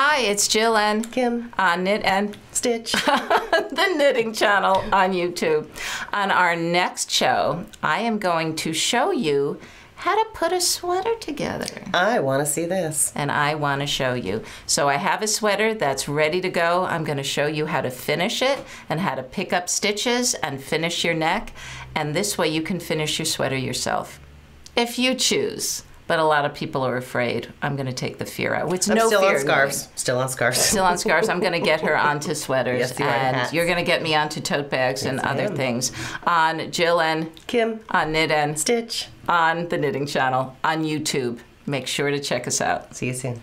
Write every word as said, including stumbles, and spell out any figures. Hi, it's Jill and Kim on Knit and Stitch, the Knitting Channel on YouTube. On our next show, I am going to show you how to put a sweater together. I want to see this. And I want to show you. So I have a sweater that's ready to go. I'm going to show you how to finish it and how to pick up stitches and finish your neck. And this way you can finish your sweater yourself, if you choose. But a lot of people are afraid. I'm going to take the fear out. It's I'm no still fear. On scarves. Still on scarves. Still on scarves. I'm going to get her onto sweaters. Yes, you and are you're going to get me onto tote bags yes, and other am. ththings. On Jill and Kim. On Knit and Stitch. On the Knitting Channel. On YouTube. Make sure to check us out. See you soon.